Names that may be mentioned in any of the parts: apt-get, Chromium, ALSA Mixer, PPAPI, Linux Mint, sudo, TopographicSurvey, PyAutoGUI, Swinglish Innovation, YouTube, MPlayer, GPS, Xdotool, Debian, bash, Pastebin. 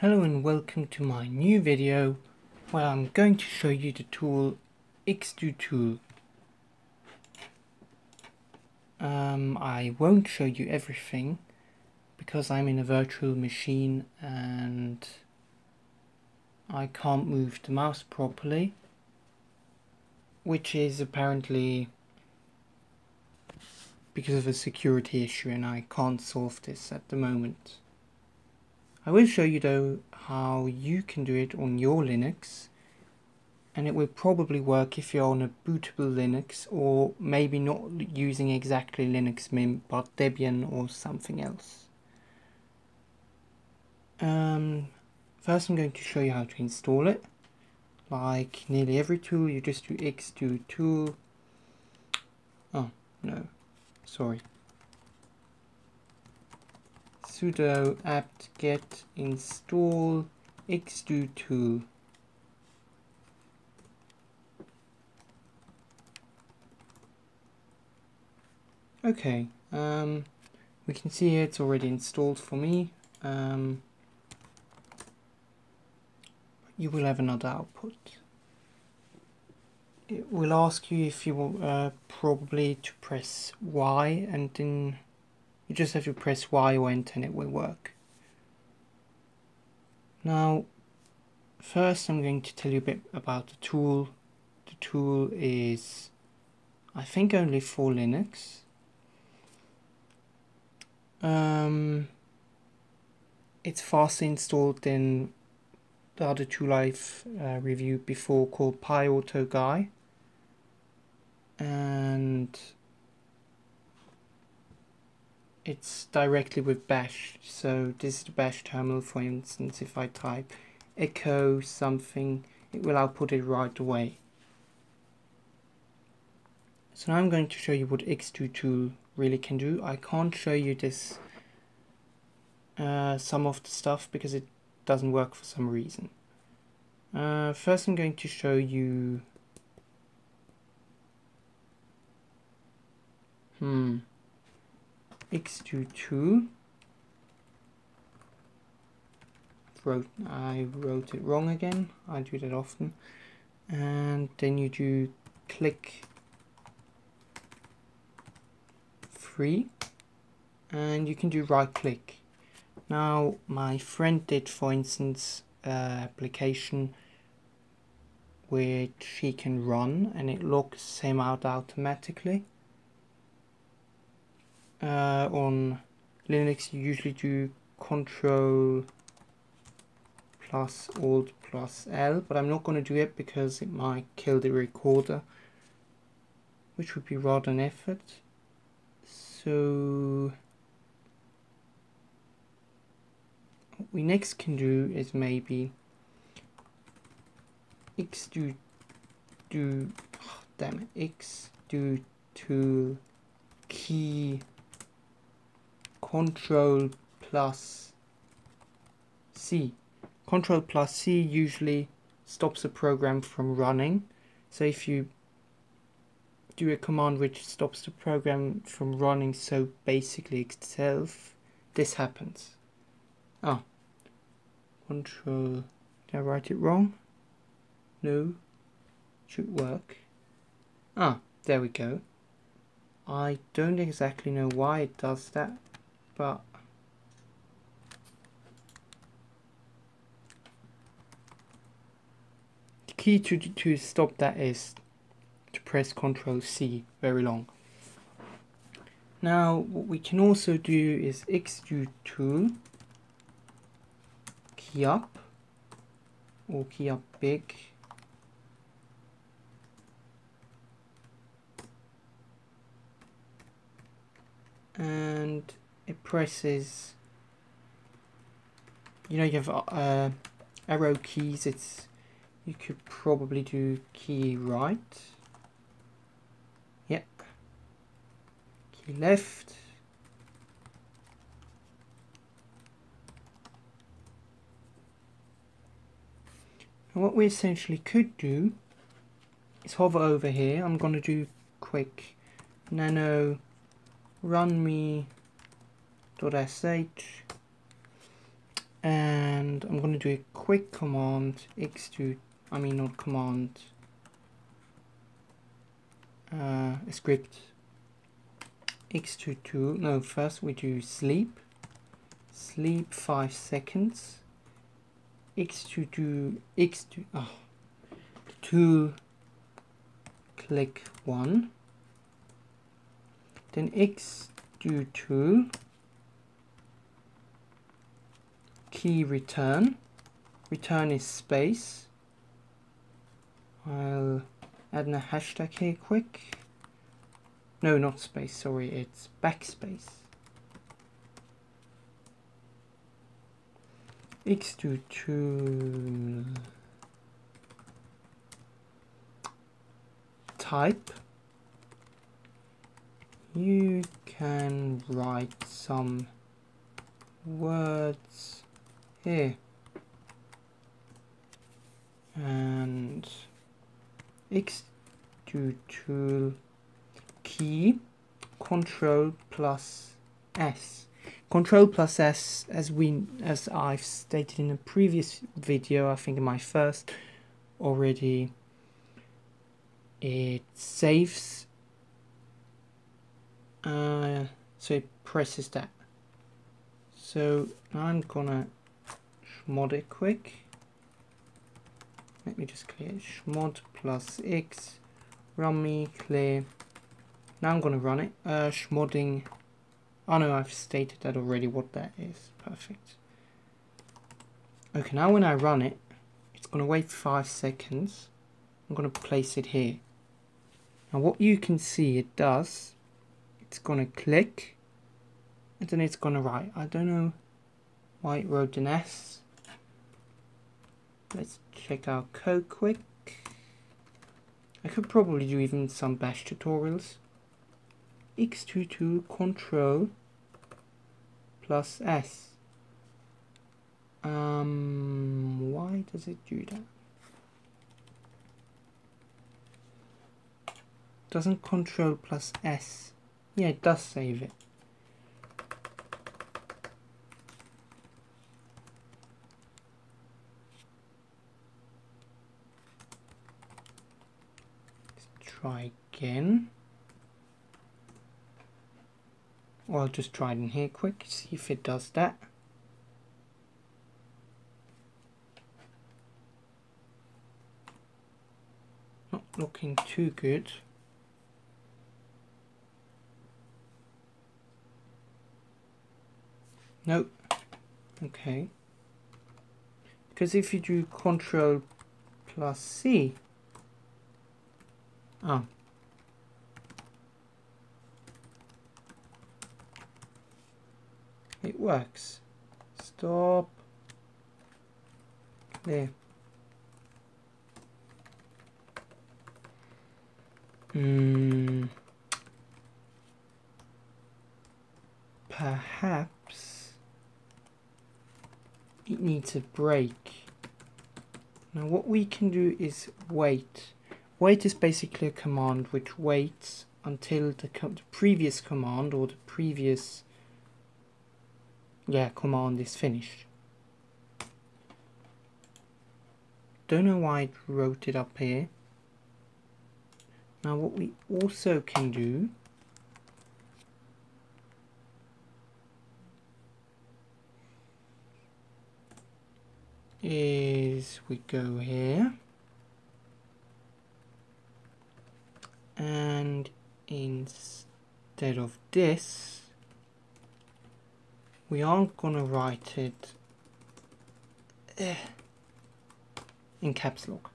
Hello and welcome to my new video where I'm going to show you the tool Xdotool. I won't show you everything because I'm in a virtual machine and I can't move the mouse properly, which is apparently because of a security issue and I can't solve this at the moment. I will show you though how you can do it on your Linux, and it will probably work if you're on a bootable Linux or maybe not using exactly Linux Mint but Debian or something else. First I'm going to show you how to install it. Like nearly every tool you just do Xdotool. Oh no, sorry. Sudo apt get install Xdotool. Okay, we can see it's already installed for me. You will have another output. It will ask you if you will probably to press Y, and then you just have to press Y or enter and it will work. Now, first I'm going to tell you a bit about the tool. The tool is, I think, only for Linux. It's faster installed than the other tool I've reviewed before called PyAutoGUI. And it's directly with bash, so this is the bash terminal. For instance, if I type echo something, it will output it right away. So now I'm going to show you what Xdotool really can do. I can't show you this some of the stuff because it doesn't work for some reason. First I'm going to show you Xdotool. I wrote it wrong again. I do that often. And then you do click free and you can do right click. Now my friend did, for instance, an application which he can run and it locks him out automatically. On Linux you usually do Ctrl+Alt+L, but I'm not going to do it because it might kill the recorder, which would be rather an effort. So what we next can do is maybe Xdotool key Ctrl+C. Ctrl+C usually stops a program from running. So if you do a command which stops the program from running, so basically itself, this happens. Ah, Ctrl, did I write it wrong? No, should work. Ah, there we go. I don't exactly know why it does that, but the key to stop that is to press Ctrl+C very long. Now what we can also do is Xdotool key up or key up big. And it presses, you know, you have arrow keys. It's, you could probably do key right, yep, key left, and what we essentially could do is hover over here. I'm going to do quick nano runme.sh and I'm going to do a quick command X22, no, first we do sleep 5 seconds, to click 1, then Xdotool key return is space. I'll add a hashtag here quick. No, not space, sorry, it's backspace. Xdotool type. You can write some words here. And Xdotool key Ctrl+S. Ctrl+S, as I've stated in a previous video, I think in my first already, it saves, so it presses that. So I'm gonna mod it quick. Let me just clear it. Chmod+X, rummy, clear. Now I'm gonna run it. Chmodding. Oh no, I've stated that already what that is. Perfect. Okay, now when I run it, it's gonna wait 5 seconds. I'm gonna place it here. Now what you can see it does, it's gonna click and then it's gonna write. I don't know why it wrote an S. Let's check our code quick. I could probably do even some bash tutorials. Xdotool Ctrl+S. Why does it do that? Doesn't Ctrl+S. Yeah, it does save it. Try again, or I'll just try it in here quick, see if it does that. Not looking too good. Nope. Okay, because if you do Ctrl+C, it works. Stop. There. Perhaps it needs a break. Now what we can do is wait. Wait is basically a command which waits until the previous command or the previous command is finished. Don't know why it wrote it up here. Now what we also can do is we go here. And instead of this, we aren't going to write it in caps lock.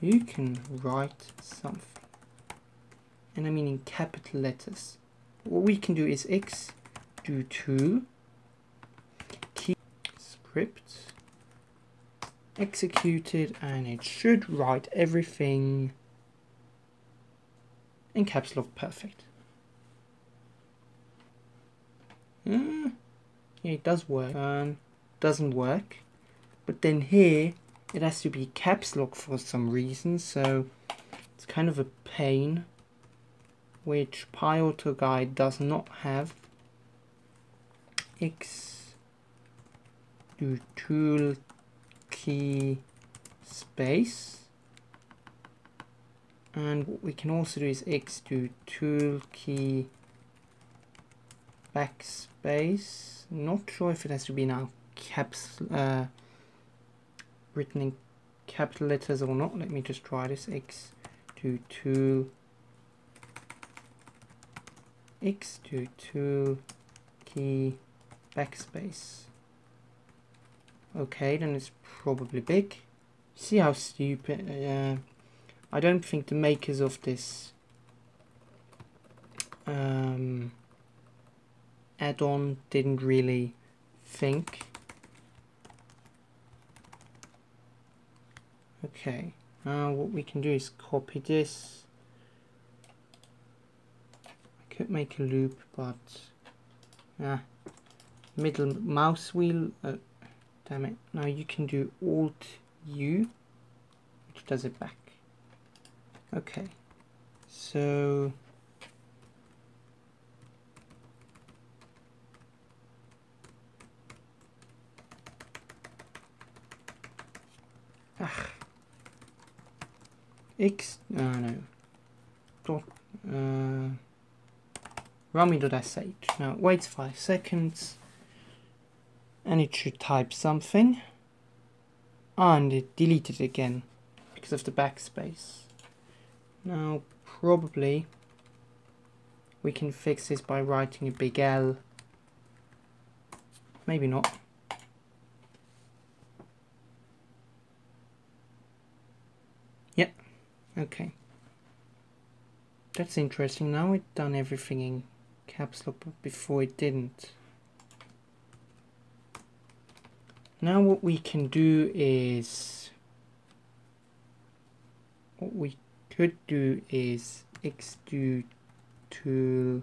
You can write something, and I mean in capital letters. What we can do is Xdotool key script executed, and it should write everything in caps lock. Perfect. Yeah, it does work. Doesn't work. But then here, it has to be caps lock for some reason, so it's kind of a pain, which PyAutoGUI does not have. X do tool key space, and what we can also do is Xdotool key backspace. Not sure if it has to be now caps written in capital letters or not. Let me just try this. Xdotool key backspace. Okay, then it's probably big. See how stupid. I don't think the makers of this add-on didn't really think. Okay, now what we can do is copy this. I could make a loop, but middle mouse wheel. Oh, damn it! Now you can do Alt U, which does it back. Okay, so rummy.sh. Now it waits 5 seconds and it should type something, and it deleted it again because of the backspace. Now probably we can fix this by writing a big L. Maybe not. Yep. Okay. That's interesting. Now it's done everything in caps lock, but before it didn't. Now what we can do is xdotool.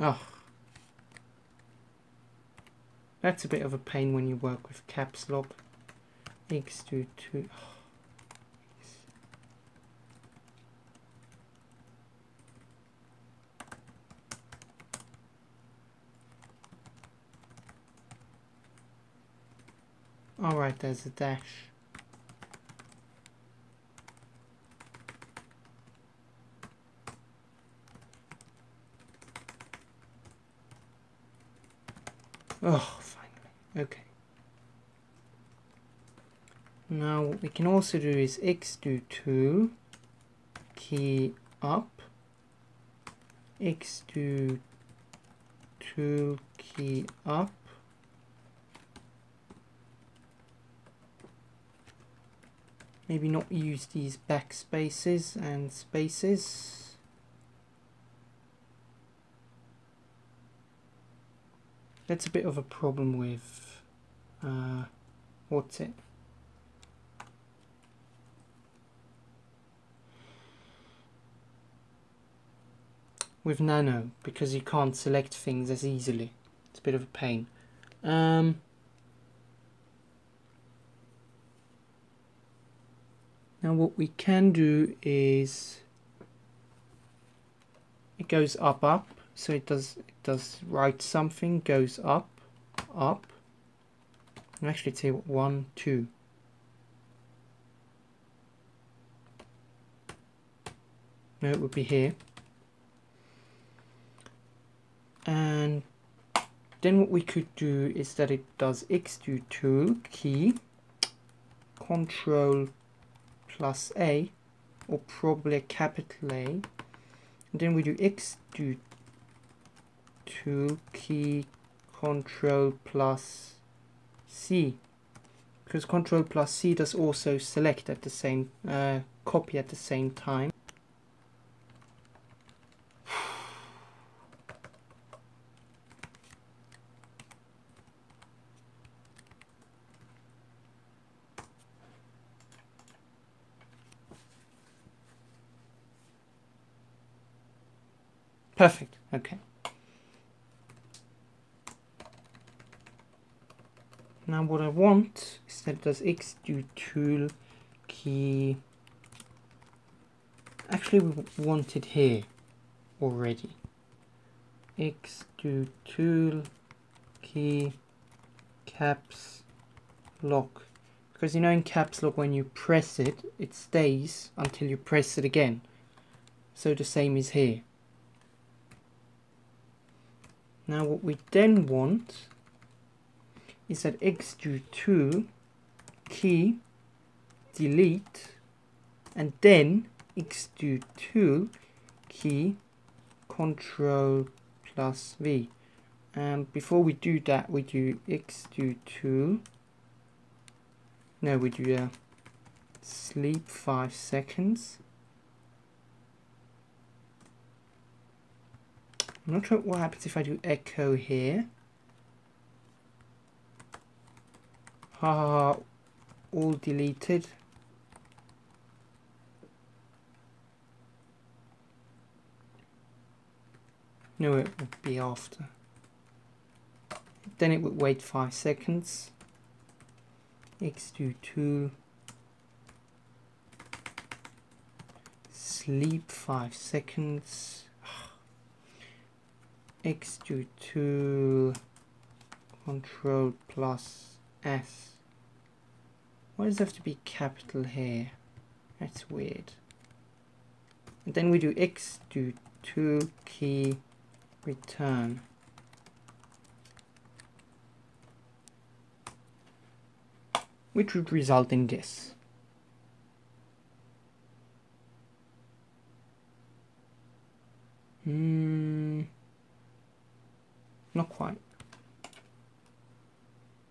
Oh, that's a bit of a pain when you work with caps lock. Xdotool. All right, there's a dash. Oh, finally. Okay. Now what we can also do is xdotool key up, xdotool key up, maybe not use these backspaces and spaces. That's a bit of a problem with with Nano, because you can't select things as easily. It's a bit of a pain. Now what we can do is it goes up, so it does write something, goes up, and actually say 1 2. No, it would be here. And then what we could do is that it does xdotool key Ctrl+A, or probably a capital A, and then we do xdotool key Ctrl+C, because Ctrl+C does also select at the same copy at the same time. Perfect. Okay. Now what I want is that it does xdotool key. Actually, we want it here already. Xdotool key caps lock, because you know in caps lock when you press it, it stays until you press it again. So the same is here. Now what we then want is that Xdotool key delete and then Xdotool key control plus V. And before we do that, we do Xdotool. No, we do sleep 5 seconds. I'm not sure what happens if I do echo here. Haha, all deleted. No, it would be after. Then it would wait 5 seconds. Xdotool sleep 5 seconds. Xdotool control plus S. Why does it have to be capital here? That's weird. And then we do Xdotool key return. Which would result in this. Not quite.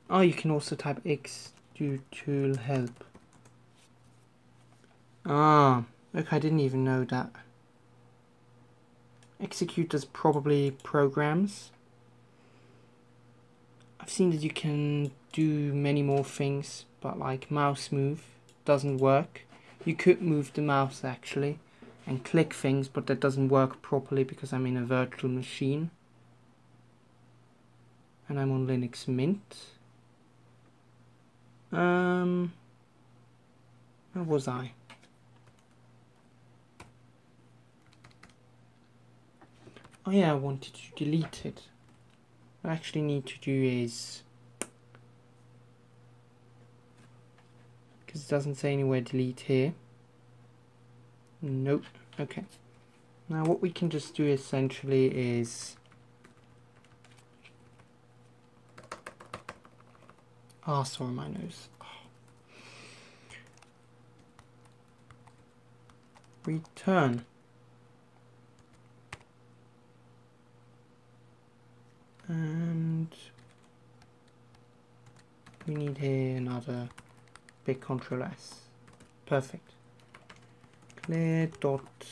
Oh, you can also type Xdotool help. Ah, okay, I didn't even know that. Executors probably programs. I've seen that you can do many more things, but like mouse move doesn't work. You could move the mouse actually and click things, but that doesn't work properly because I'm in a virtual machine and I'm on Linux Mint. Where was I? Oh yeah, I wanted to delete it. What I actually need to do is, because it doesn't say anywhere delete here. Nope. Okay. Now what we can just do essentially is, ah, sorry, my nose. Return. And we need here another big control S. Perfect. Clear dot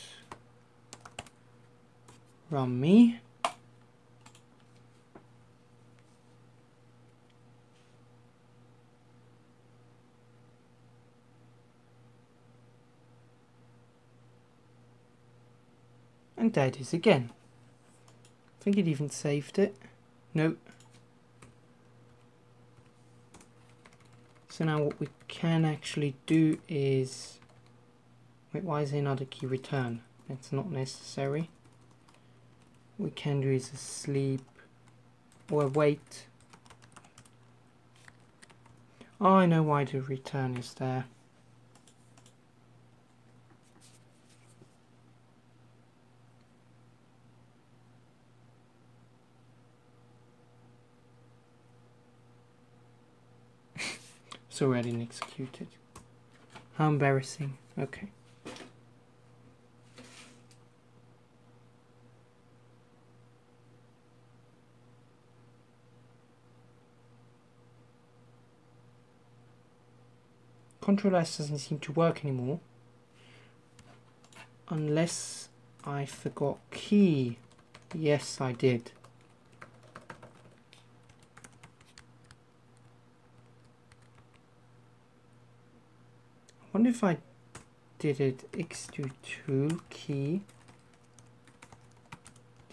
run me. And there it is again. I think it even saved it. Nope. So now what we can actually do is, wait, why is there another key return? That's not necessary. What we can do is a sleep or wait. Oh, I know why the return is there. Already executed. How embarrassing. Okay. Control S doesn't seem to work anymore. Unless I forgot key. Yes, I did. I wonder if I did it Xdotool key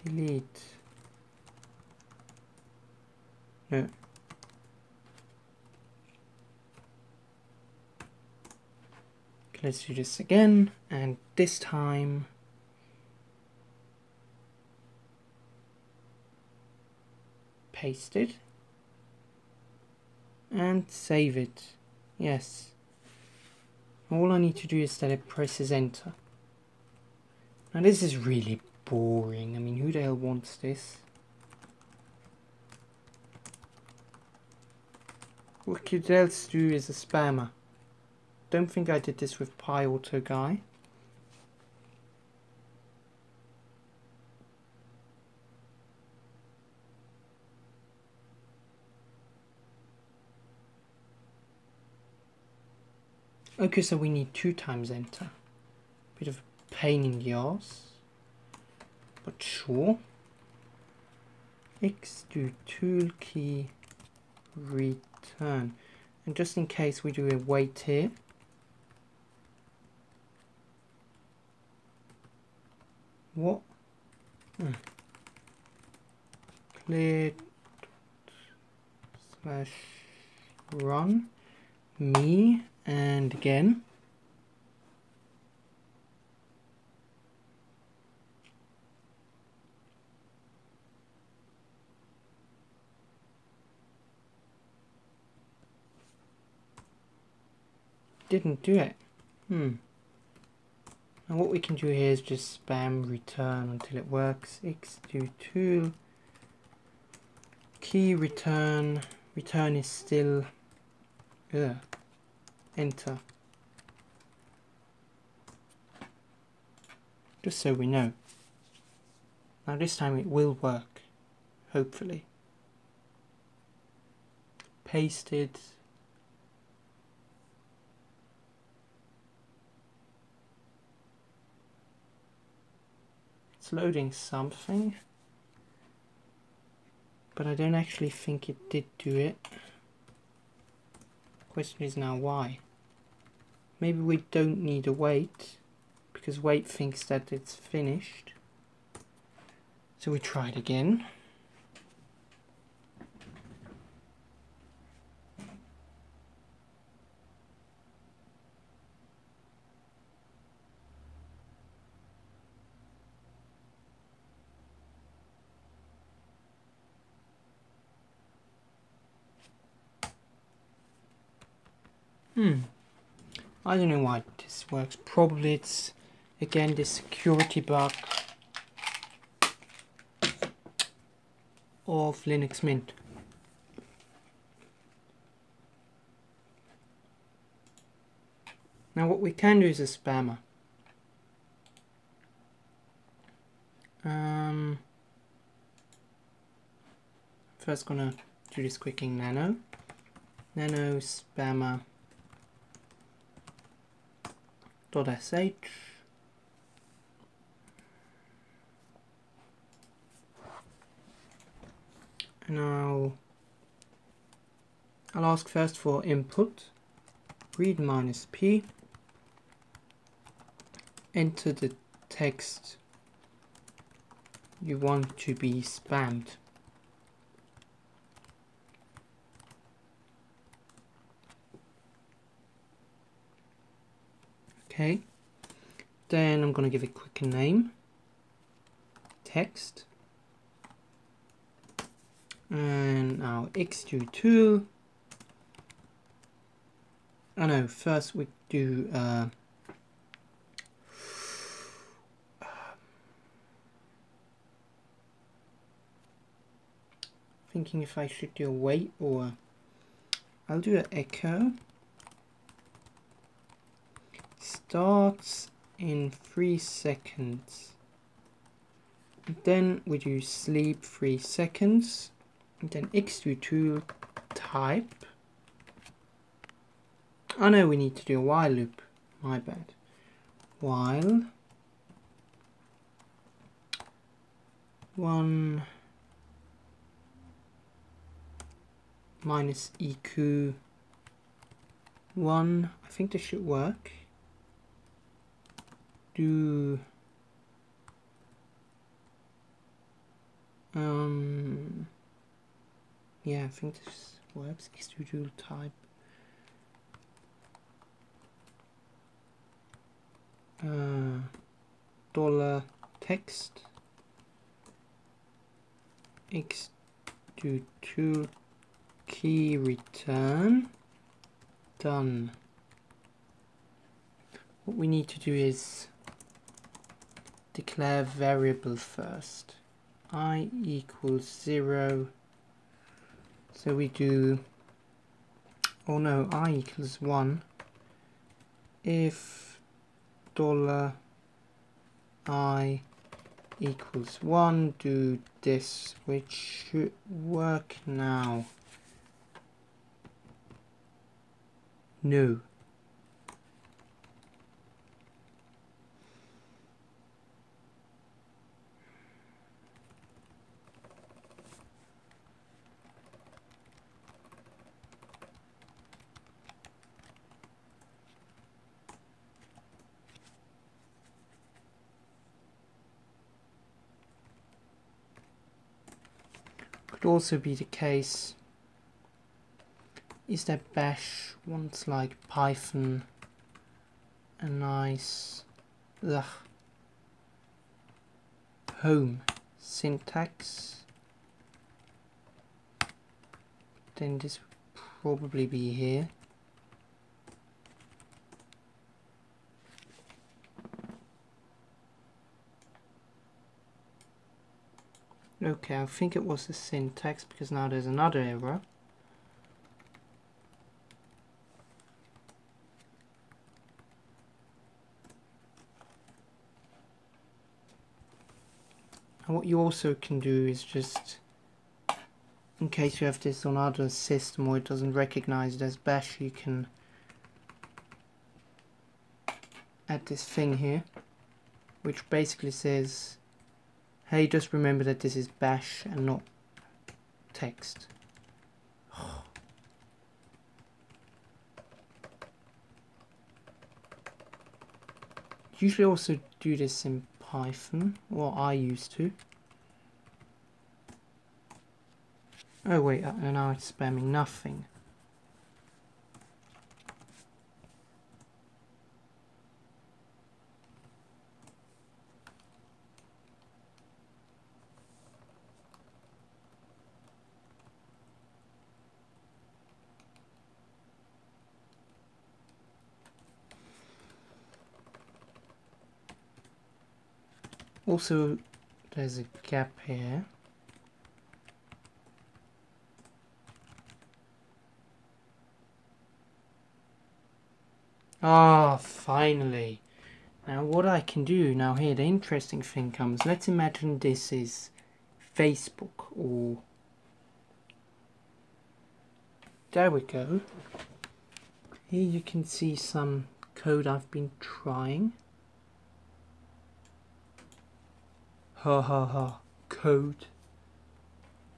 delete. No. Let's do this again, and this time paste it. and save it. Yes. All I need to do is that it presses enter. Now this is really boring. I mean, who the hell wants this? What you else do is a spammer. Don't think I did this with PyAutoGUI. Okay, so we need 2 times enter. Bit of a pain in the arse, but sure. Xdotool key return, and just in case we do a wait here. What? Clear slash run me and again. Didn't do it. Now what we can do here is just spam return until it works. Xdotool key return. Return is still enter. Just so we know. Now this time it will work, hopefully. Pasted. Loading something, but I don't actually think it did do it. Question is now why. Maybe we don't need a wait, because wait thinks that it's finished. So we try it again. I don't know why this works. Probably it's again this security bug of Linux Mint. Now what we can do is a spammer. First gonna do this quick in nano spammer .sh. And I'll ask first for input, read -p, enter the text you want to be spammed. Okay, then I'm going to give it a quick name, text, and now xdotool. I know, first we do thinking if I should do a wait or I'll do an echo. Starts in 3 seconds. And then we do sleep 3 seconds. And then xdotool type. I know we need to do a while loop. My bad. While 1 minus eq 1. I think this should work. Yeah, I think this works. Xdotool type $ text xdotool key return, done. What we need to do is declare variable first, I equals 0, so we do, oh no, I equals 1, if dollar I equals 1, do this, which should work now. No. Could also be the case, is that bash wants like Python a nice home syntax, then this would probably be here. Okay, I think it was the syntax, because now there's another error. And what you also can do is just, in case you have this on other system or it doesn't recognize it as bash, you can add this thing here, which basically says, hey, just remember that this is bash and not text. Usually also do this in Python, or I used to. Oh wait, and now it's spamming nothing. Also, there's a gap here. Ah, finally! Now what I can do, now here the interesting thing comes. Let's imagine this is Facebook or... There we go. Here you can see some code I've been trying. Ha ha ha, code.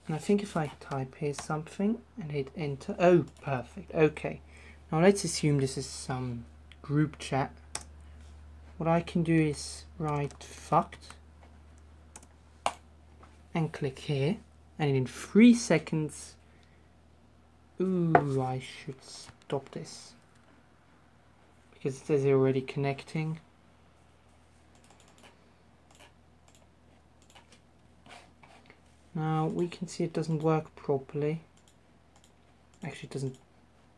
And I think if I type here something and hit enter, oh perfect, okay. Now let's assume this is some group chat. What I can do is write fucked and click here, and in 3 seconds, ooh, I should stop this because it says already connecting. Now we can see it doesn't work properly. Actually, it doesn't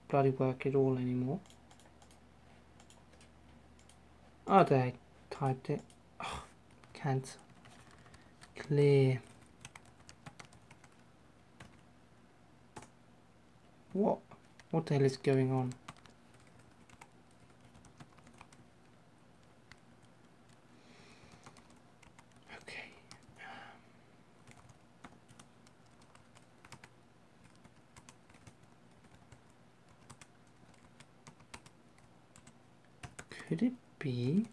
bloody work at all anymore. Oh, there, I typed it. Oh, can't. Clear. What? What the hell is going on? Could it be?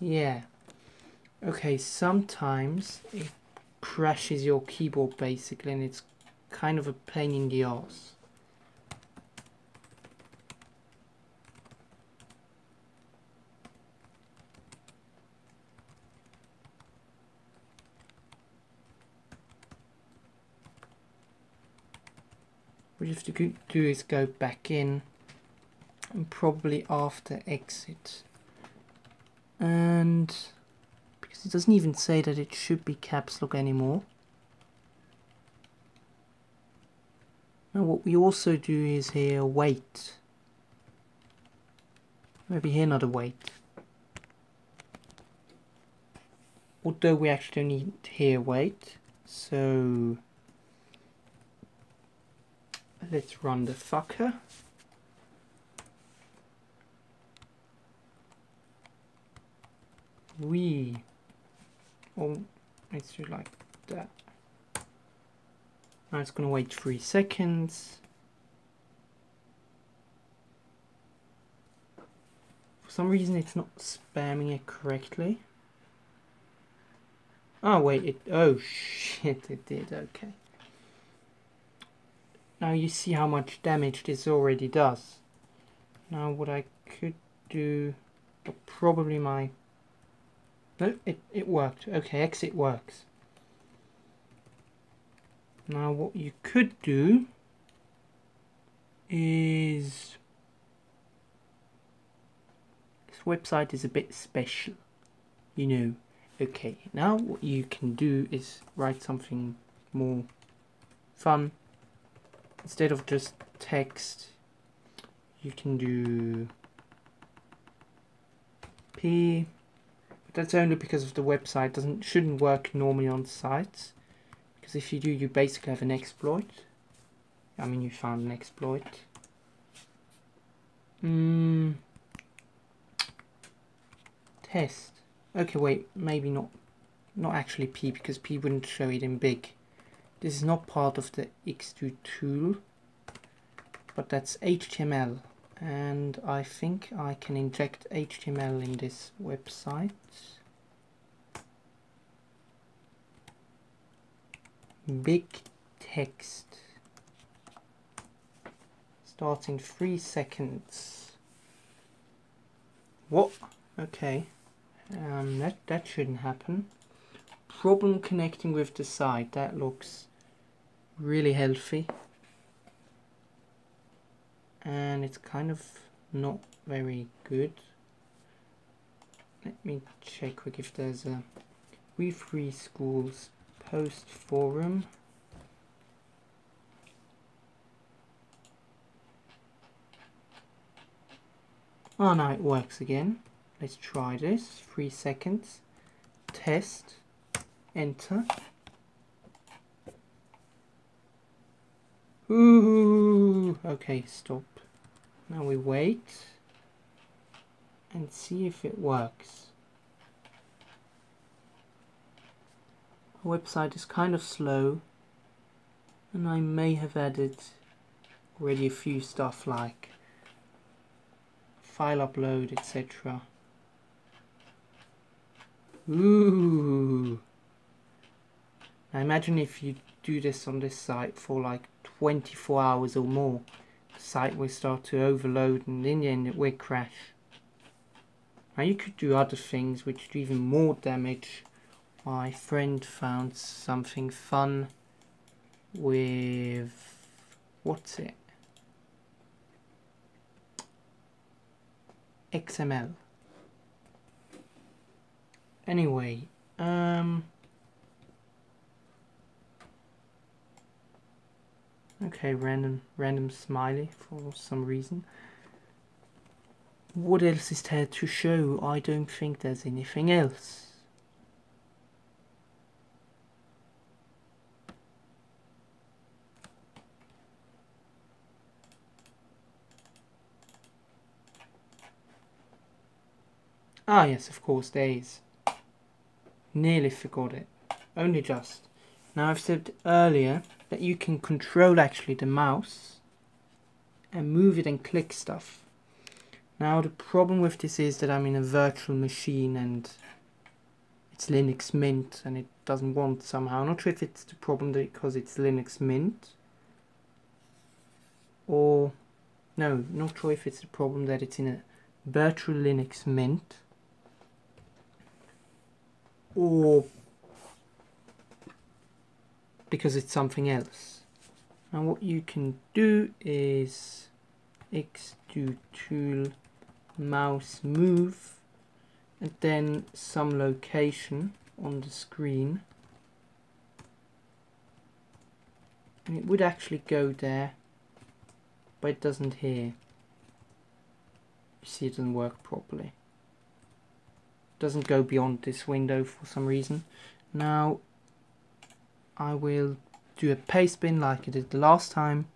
Yeah. Okay, sometimes it crashes your keyboard basically, and it's kind of a pain in the ass. What you have to do is go back in, and probably after exit, and because it doesn't even say that it should be caps lock anymore, And what we also do is here wait. Maybe here not a wait. Although we actually need here wait. So let's run the fucker. Let's do like that. Now it's going to wait 3 seconds. For some reason it's not spamming it correctly. Oh wait, oh shit, it did, okay. Now you see how much damage this already does. Now what I could do, probably my... No, it worked. Okay, exit works. Now what you could do is... This website is a bit special, you know. Okay, now what you can do is write something more fun. Instead of just text, you can do P. That's only because of the website shouldn't work normally on sites, because if you do, you basically have an exploit. I mean, you found an exploit. Test. Okay, wait, maybe not actually P, because P wouldn't show it in big. This is not part of the Xdotool, but that's HTML. And I think I can inject HTML in this website. Big text. Starting 3 seconds. What? Okay. That shouldn't happen. Problem connecting with the site. That looks really healthy. And it's kind of not very good. Let me check quick if there's a We Free Schools post forum. Oh no, it works again. Let's try this. 3 seconds. Test. Enter. Ooh, okay, stop. Now we wait and see if it works. Our website is kind of slow, and I may have added already a few stuff like file upload, etc. Ooh. Now imagine if you do this on this site for like 24 hours or more. The site will start to overload, and in the end it will crash. Now you could do other things which do even more damage. My friend found something fun with... what's it? XML. Anyway, okay, random smiley for some reason. What else is there to show? I don't think there's anything else. Ah yes, of course there is. Nearly forgot it. Only just. Now I've said earlier that you can control actually the mouse and move it and click stuff. Now the problem with this is that I'm in a virtual machine and it's Linux Mint and it doesn't want somehow. I'm not sure if it's the problem because it's Linux Mint, or no, not sure if it's the problem that it's in a virtual Linux Mint, or because it's something else. And what you can do is Xdotool mouse move and then some location on the screen, and it would actually go there but it doesn't here. You see, it doesn't work properly. It doesn't go beyond this window for some reason. Now I will do a paste bin like I did the last time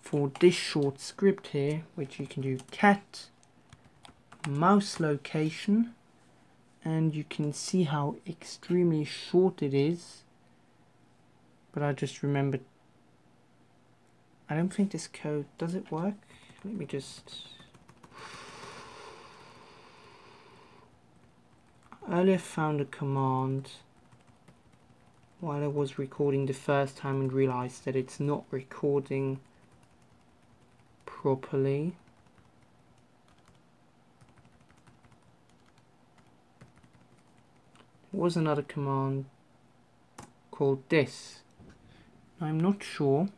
for this short script here, which you can do cat mouse location, and you can see how extremely short it is. But I just remembered, I don't think this code, does it work? Let me just, earlier found a command while I was recording the first time and realized that it's not recording properly. There was another command called this. I'm not sure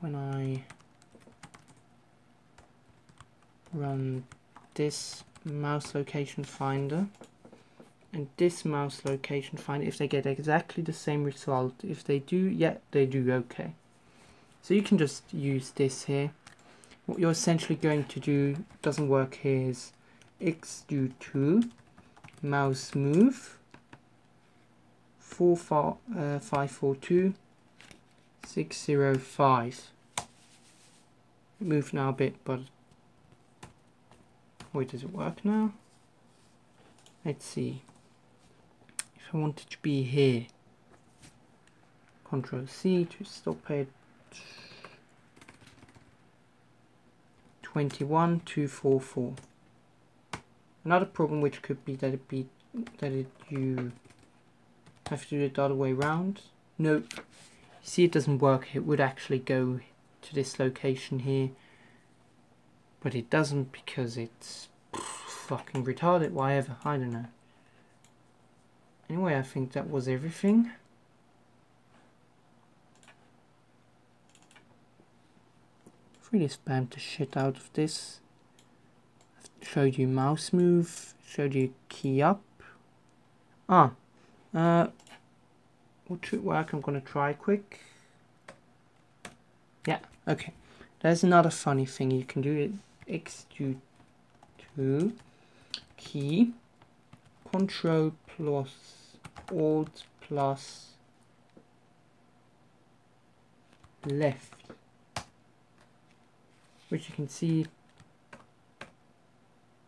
when I run this mouse location finder and this mouse location finder if they get exactly the same result. If they do, yeah, they do okay. So you can just use this here. What you're essentially going to do, doesn't work here, is Xdotool mouse move 4542605. Move now a bit, but wait, does it work now? Let's see. If I want it to be here, Ctrl C to stop it. 21244. Another problem which could be that you have to do it the other way round. No, see, it doesn't work. It would actually go to this location here, but it doesn't because it's fucking retarded. Why ever? I don't know. Anyway, I think that was everything. I've really spammed the shit out of this. I've showed you mouse move, showed you key up. Ah. What should work? I'm gonna try quick. Yeah, okay. There's another funny thing you can do. Xdotool key Ctrl plus Alt plus left, which you can see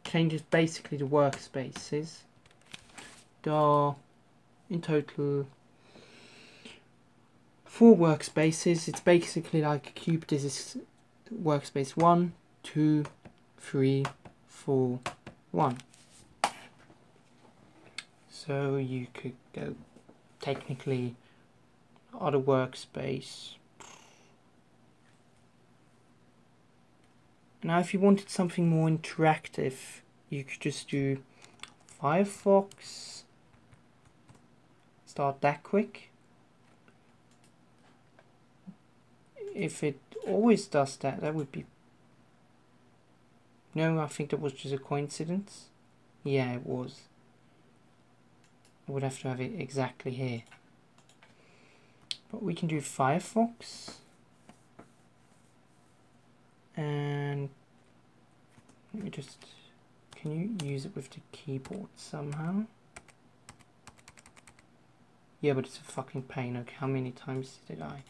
changes basically the workspaces. In total 4 workspaces. It's basically like a cube. This is workspace 1, 2, 3, 4, 1. So you could go technically other workspace. Now if you wanted something more interactive, you could just do Firefox. Start that quick. If it always does that, that would be... No, I think that was just a coincidence. Yeah, it was. I would have to have it exactly here. But we can do Firefox. And let me just... Can you use it with the keyboard somehow? Yeah, but it's a fucking pain. Okay, how many times did I?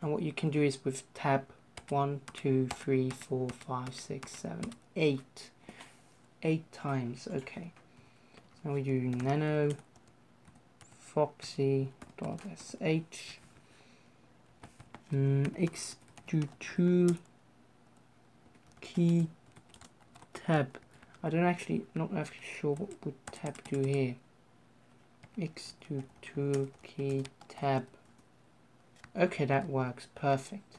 And what you can do is with tab 1, 2, 3, 4, 5, 6, 7, 8. 8 times, okay. So now we do nano foxy.sh xdotool key tab. I don't actually, not actually sure what would tab do here. Xdotool key tab. Okay, that works perfect.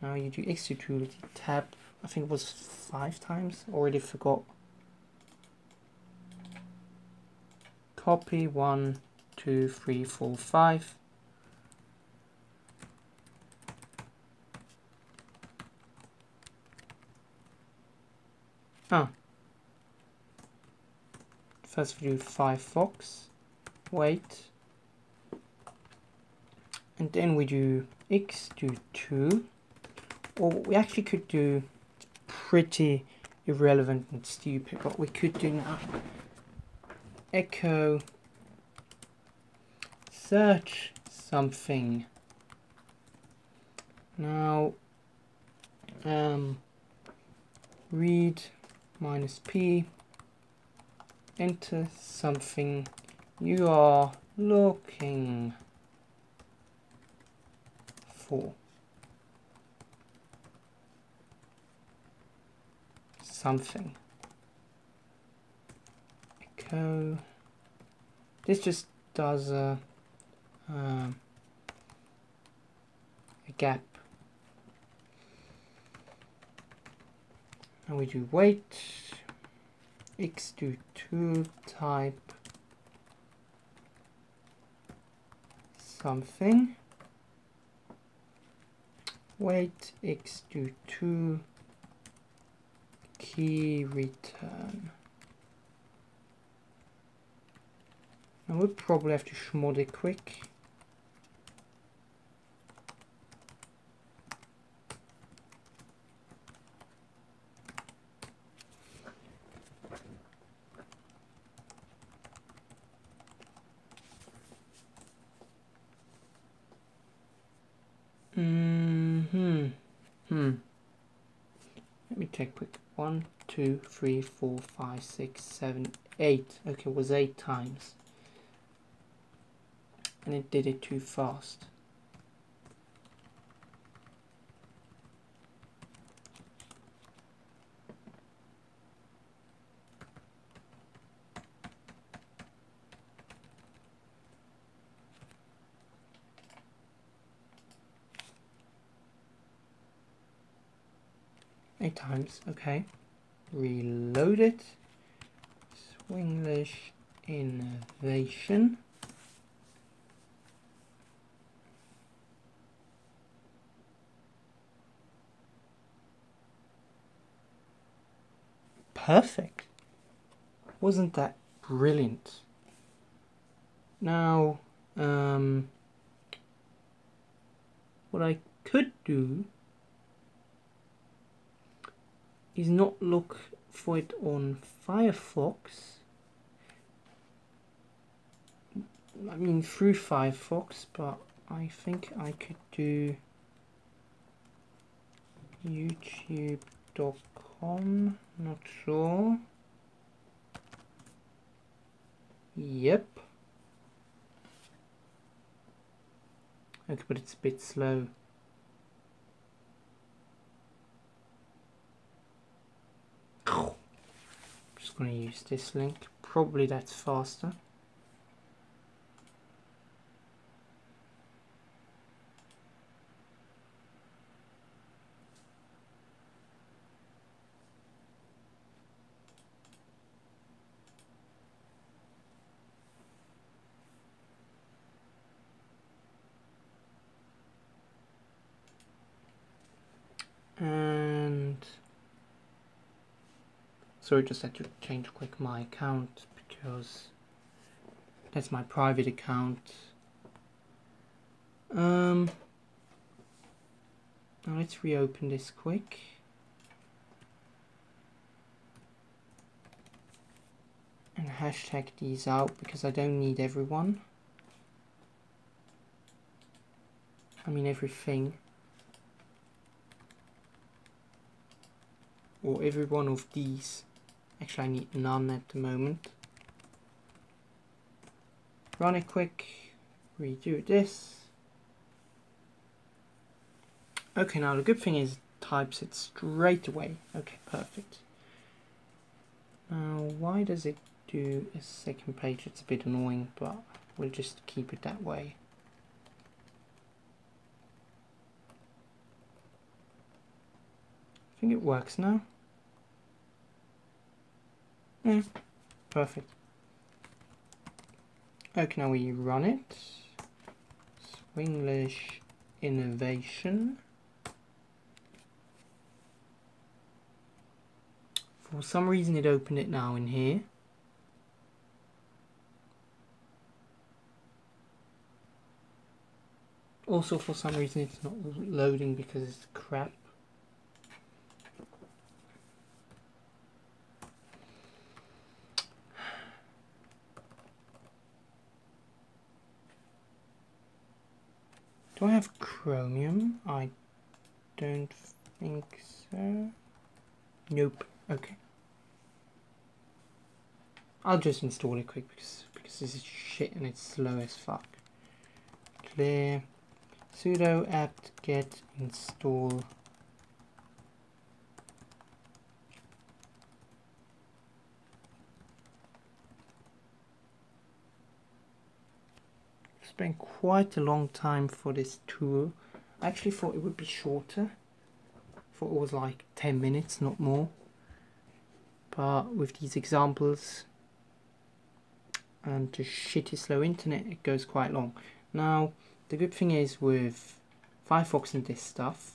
Now you do Xdotool key tab. I think it was 5 times. Already forgot. Copy 1, 2, 3, 4, 5. Ah. First we do Firefox. Wait, and then we do Xdotool, or what we actually could do, pretty irrelevant and stupid, what we could do now, echo search something. Now read -p, enter something you are looking for. Something. Echo. This just does a gap. And we do wait. Xdotool type something. Wait Xdotool key return. And we'll probably have to schmod it quick. Let me check quick. 1, 2, 3, 4, 5, 6, 7, 8. Okay, it was 8 times. And it did it too fast. Times, okay, reload it. Swinglish Innovation. Perfect. Wasn't that brilliant? Now, what I could do is not look for it on Firefox. I mean through Firefox, but I think I could do youtube.com, not sure. Yep. Okay, but it's a bit slow. Going to use this link, probably that's faster. So I just had to change quick my account because that's my private account. Now let's reopen this quick. And hashtag these out because I don't need everyone. I mean everything. Or every one of these. Actually, I need none at the moment. Run it quick. Redo this. Okay, now the good thing is it types it straight away. Okay, perfect. Now, why does it do a second page? It's a bit annoying, but we'll just keep it that way. I think it works now. Yeah, perfect. Okay, now we run it. Swinglish Innovation. For some reason it opened it now in here. Also, for some reason, it's not loading because it's crap. Do I have Chromium? I don't think so. Nope. Okay. I'll just install it quick because this is shit and it's slow as fuck. Clear sudo apt get install . Spent quite a long time for this tool. I actually thought it would be shorter. Thought it was like 10 minutes, not more. But with these examples and just shitty slow internet, it goes quite long. Now, the good thing is with Firefox and this stuff,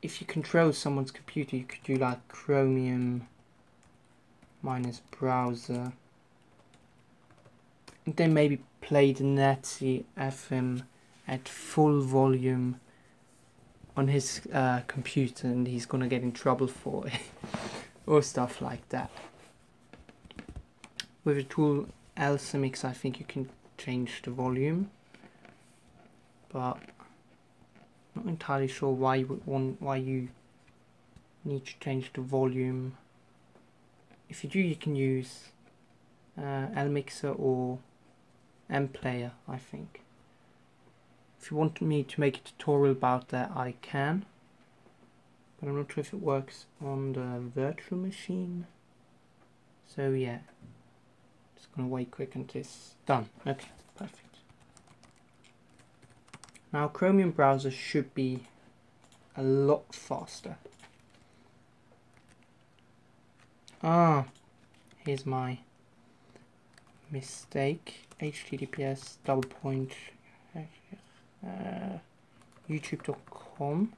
if you control someone's computer, you could do like Chromium minus browser, and then maybe play the Nazi FM at full volume on his computer, and he's gonna get in trouble for it, or stuff like that. With the tool ALSA Mixer, I think you can change the volume, but I'm not entirely sure why you would want, why you need to change the volume. If you do, you can use LMixer or MPlayer, I think. If you want me to make a tutorial about that, I can, but I'm not sure if it works on the virtual machine. So yeah, just gonna wait quick until it's done. Okay, perfect. Now Chromium browser should be a lot faster. Ah, here's my mistake. https://youtube.com.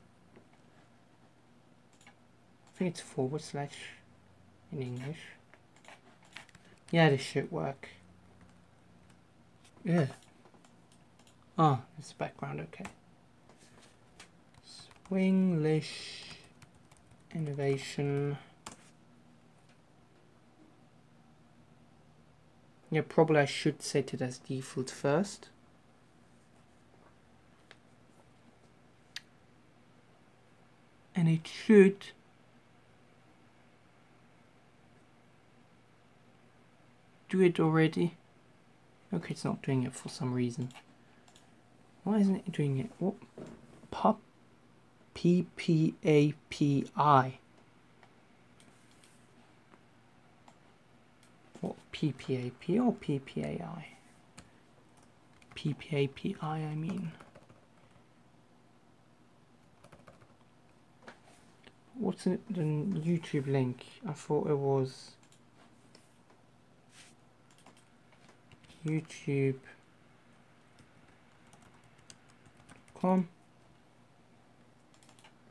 I think it's / in English. Yeah, this should work. Yeah. Ah, it's background, okay. Swinglish Innovation. Yeah, probably I should set it as default first. And it should do it already. Okay, it's not doing it for some reason. Why isn't it doing it? What? PPAPI. What? PPAP or PPAI? PPAPI, I mean. What's in the YouTube link? I thought it was YouTube.com.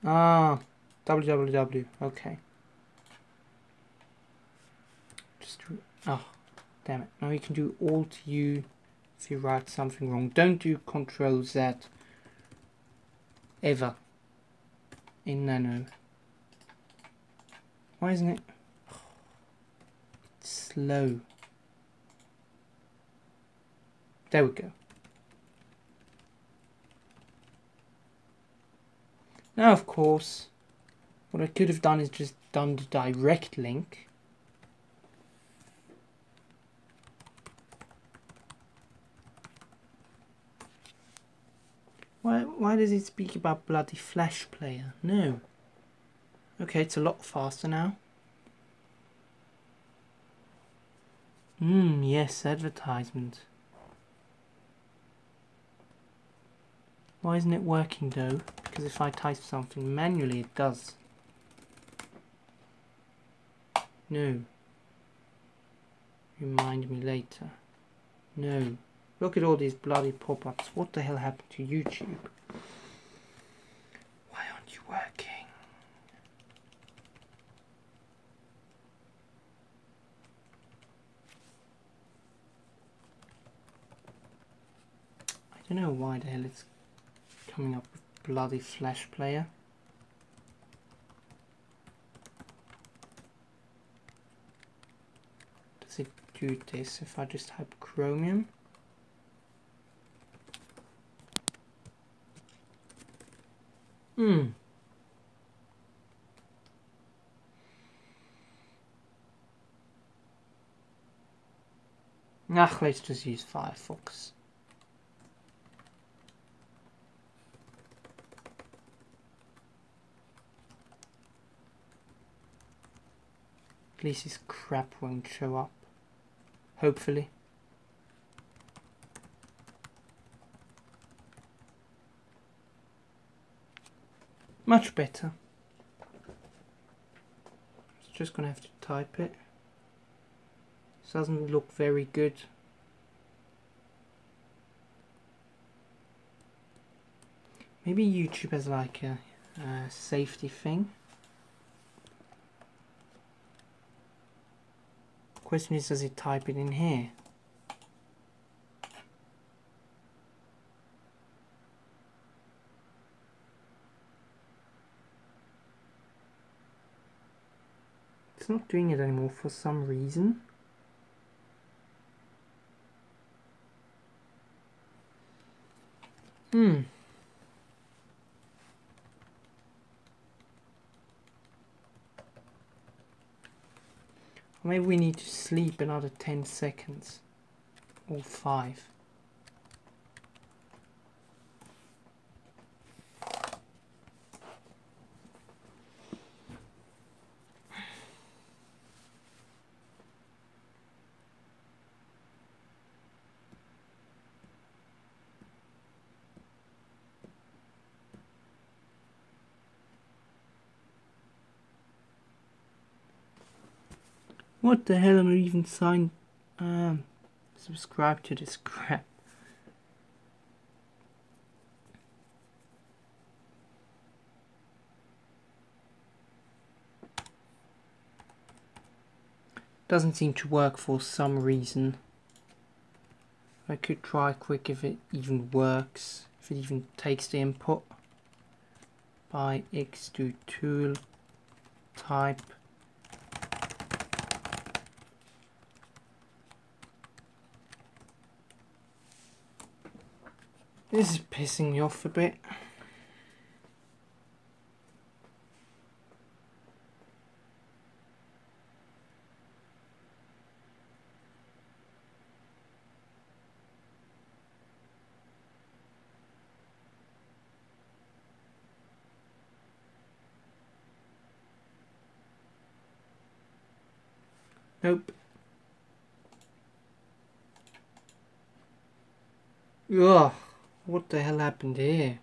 Ah, www. Okay. Just do, oh, damn it. Now you can do Alt U if you write something wrong. Don't do Control Z ever in Nano. Why isn't it? It's slow. There we go. Now, of course, what I could have done is just done the direct link. Why does it speak about bloody Flash Player? No. Okay, it's a lot faster now. Yes, advertisement. Why isn't it working though? Because if I type something manually, it does. No. Remind me later. No. Look at all these bloody pop-ups. What the hell happened to YouTube? Why aren't you working? I don't know why the hell it's coming up with bloody Flash Player. Does it do this if I just type Chromium? Ach, let's just use Firefox. At least this crap won't show up. Hopefully. Much better. It's just gonna have to type it. This doesn't look very good. Maybe YouTube has like a safety thing. Question is, does it type it in here? It's not doing it anymore for some reason. Maybe we need to sleep another 10 seconds, or 5. What the hell am I even signed? Subscribe to this crap. Doesn't seem to work for some reason. I could try quick if it even works, if it even takes the input. By Xdotool type. This is pissing me off a bit. Nope. Ugh. What the hell happened here?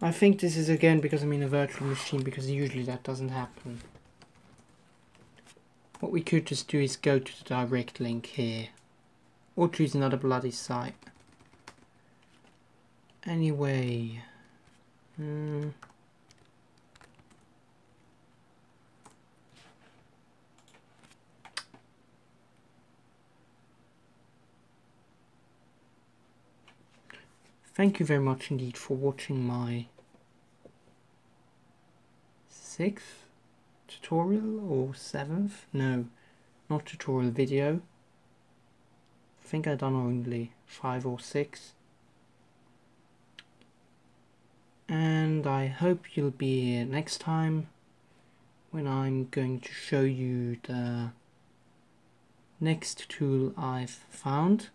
I think this is again because I'm in a virtual machine, because usually that doesn't happen. What we could just do is go to the direct link here, or choose another bloody site. Anyway, thank you very much indeed for watching my 6th tutorial, or 7th, no, not tutorial, video. I think I've done only 5 or 6. And I hope you'll be here next time, when I'm going to show you the next tool I've found,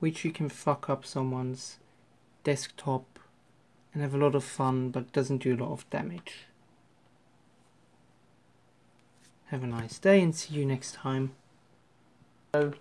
which you can fuck up someone's desktop and have a lot of fun, but doesn't do a lot of damage. Have a nice day and see you next time. Hello.